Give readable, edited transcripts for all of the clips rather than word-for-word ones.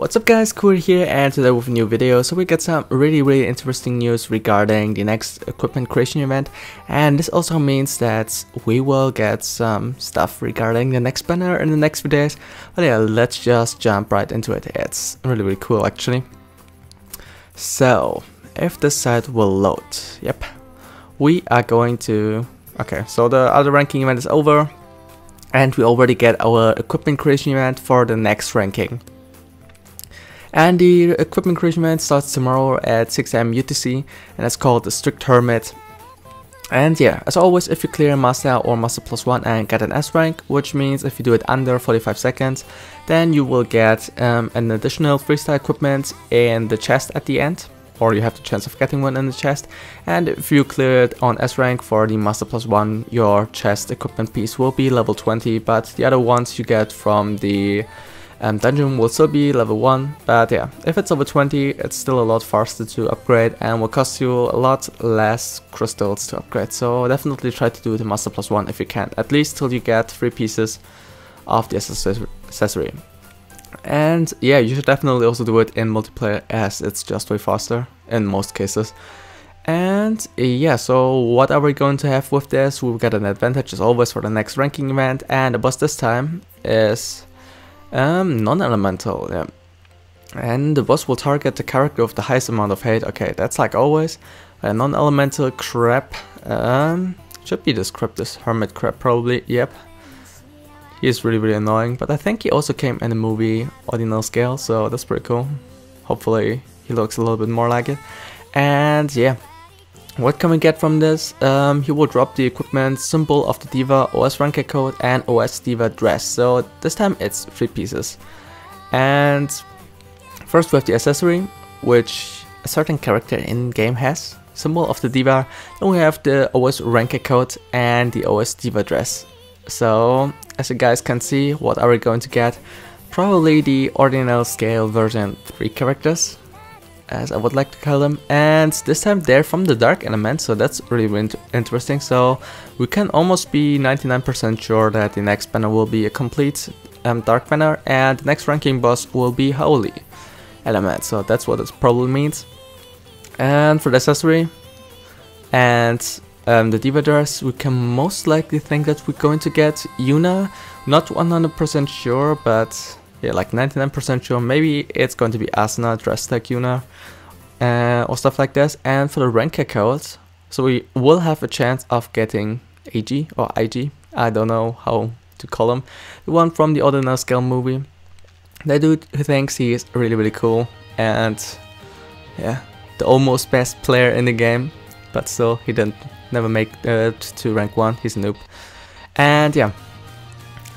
What's up guys, Kur here, and today with a new video. So we got some really interesting news regarding the next equipment creation event, and this also means that we will get some stuff regarding the next banner in the next few days. But yeah, let's just jump right into it. It's really cool actually. So if the site will load, yep, we are going to... Okay, so the other ranking event is over and we already get our equipment creation event for the next ranking. And the equipment creation event starts tomorrow at 6 AM UTC, and it's called the Strict Hermit. And yeah, as always, if you clear Master or Master Plus 1 and get an S rank, which means if you do it under 45 seconds, then you will get an additional freestyle equipment in the chest at the end, or you have the chance of getting one in the chest. And if you clear it on S rank for the Master Plus 1, your chest equipment piece will be level 20, but the other ones you get from the dungeon will still be level 1, but yeah, if it's level 20, it's still a lot faster to upgrade and will cost you a lot less crystals to upgrade. So definitely try to do the Master Plus 1 if you can, at least till you get 3 pieces of the accessory. And yeah, you should definitely also do it in multiplayer, as it's just way faster in most cases. And yeah, so what are we going to have with this? We'll get an advantage as always for the next ranking event, and the boss this time is... non-elemental, yeah. And the boss will target the character with the highest amount of hate. Okay, that's like always. A non-elemental crab. Should be this crab, this hermit crab probably, yep. He is really annoying, but I think he also came in the movie Ordinal Scale, so that's pretty cool. Hopefully he looks a little bit more like it. And yeah, what can we get from this? He will drop the equipment Symbol of the Diva, OS Ranker Coat, and OS Diva Dress. So this time it's 3 pieces. And first we have the accessory, which a certain character in game has, Symbol of the Diva. Then we have the OS Ranker Coat and the OS Diva Dress. So as you guys can see, what are we going to get? Probably the Ordinal Scale version 3 characters, as I would like to call them, and this time they're from the dark element, so that's really interesting. So we can almost be 99% sure that the next banner will be a complete dark banner, and the next ranking boss will be holy element, so that's what it probably means. And for the accessory and the Diva Dress, we can most likely think that we're going to get Yuna. Not 100% sure, but yeah, like 99% sure. Maybe it's going to be Asuna dressed like Yuna, or stuff like this. And for the Ranker Coat, so we will have a chance of getting Eiji or Eiji, I don't know how to call him, the one from the Ordinal Scale movie. That dude who thinks he is really cool, and yeah, the almost best player in the game, but still he never make it to rank 1, he's a noob. And yeah,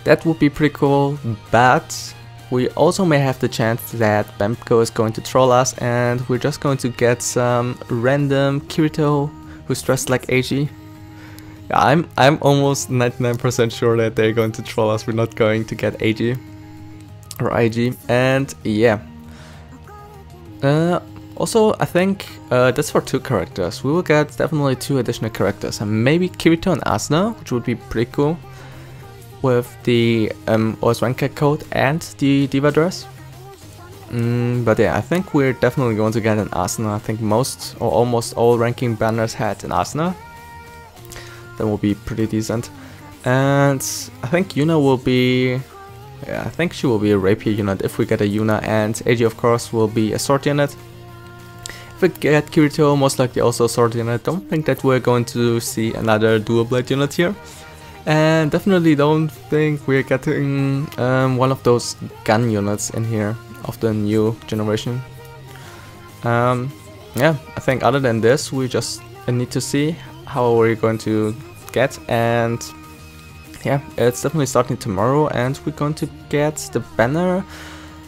that would be pretty cool, but we also may have the chance that Bamco is going to troll us and we're just going to get some random Kirito who's dressed like Eiji. Yeah, I'm almost 99% sure that they're going to troll us. We're not going to get Eiji or Eiji. And yeah, also I think that's for 2 characters. We will get definitely 2 additional characters, and maybe Kirito and Asuna, which would be pretty cool, with the OS Ranker Coat and the Diva Dress. But yeah, I think we're definitely going to get an Asuna. I think most or almost all ranking banners had an Asuna. That will be pretty decent. And I think Yuna will be... yeah, I think she will be a rapier unit if we get a Yuna, and Eiji of course will be a sword unit. If we get Kirito, most likely also a sword unit. Don't think that we're going to see another dual blade unit here. And definitely don't think we're getting one of those gun units in here of the new generation. Yeah, I think other than this, we just need to see how we're going to get. And yeah, it's definitely starting tomorrow, and we're going to get the banner.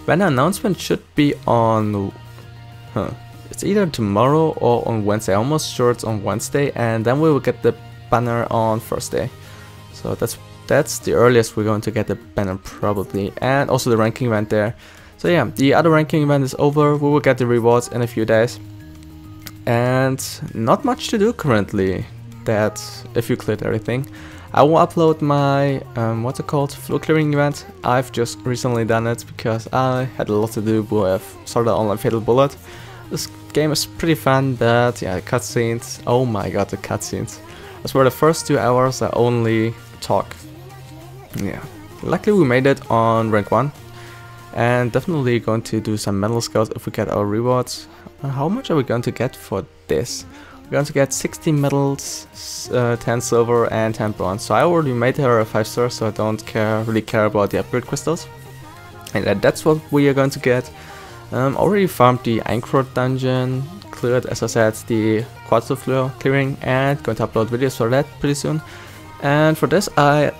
Banner announcement should be on... it's either tomorrow or on Wednesday. I'm almost sure it's on Wednesday, and then we will get the banner on Thursday. So that's the earliest we're going to get the banner probably, and also the ranking event there. So yeah, the other ranking event is over. We will get the rewards in a few days, and not much to do currently. that's if you cleared everything. I will upload my, floor clearing event. I've just recently done it because I had a lot to do with Sword Art Online Fatal Bullet. This game is pretty fun, but yeah, the cutscenes, oh my god, the cutscenes. That's where the first 2 hours I only talk. Yeah, luckily we made it on rank 1. And definitely going to do some medal scales if we get our rewards. How much are we going to get for this? We're going to get 60 medals, 10 silver and 10 bronze. So I already made her a 5-star, so I don't really care about the upgrade crystals. And that's what we are going to get. Already farmed the Ankhur dungeon, cleared, as I said, the Quadrofleur clearing, and going to upload videos for that pretty soon. And for this I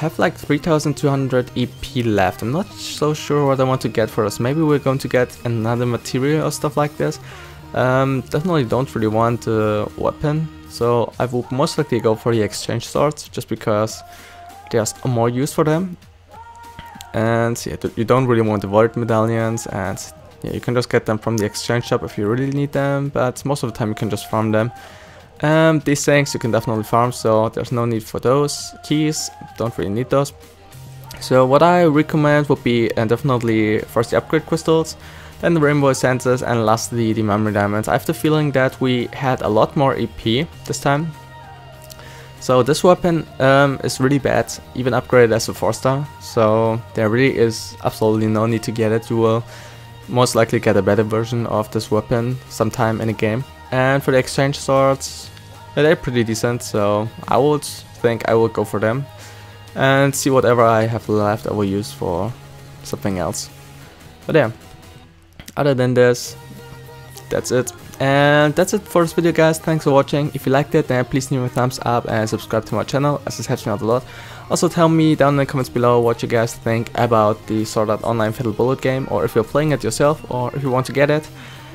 have like 3200 EP left. I'm not so sure what I want to get for us. Maybe we're going to get another material or stuff like this. Definitely don't really want a weapon, so I would most likely go for the exchange swords, just because there's more use for them. And yeah, you don't really want the void medallions, and yeah, you can just get them from the exchange shop if you really need them, but most of the time you can just farm them. These things you can definitely farm, so there's no need for those. Keys, don't really need those. So what I recommend would be definitely first the upgrade crystals, then the rainbow essences, and lastly the memory diamonds. I have the feeling that we had a lot more EP this time. So this weapon is really bad, even upgraded as a 4-star, so there really is absolutely no need to get it. You will most likely get a better version of this weapon sometime in the game. And for the exchange swords, they're pretty decent, so I would think I will go for them. And see whatever I have left I will use for something else. But yeah. Other than this, that's it. And that's it for this video, guys. Thanks for watching. If you liked it, then please leave a thumbs up and subscribe to my channel, as this helps me out a lot. Also, tell me down in the comments below what you guys think about the Sword Art Online Fatal Bullet game, or if you're playing it yourself, or if you want to get it.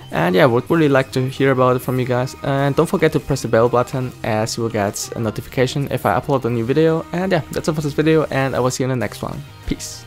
And yeah, I would really like to hear about it from you guys. And don't forget to press the bell button, as you will get a notification if I upload a new video. And yeah, that's it for this video, and I will see you in the next one. Peace.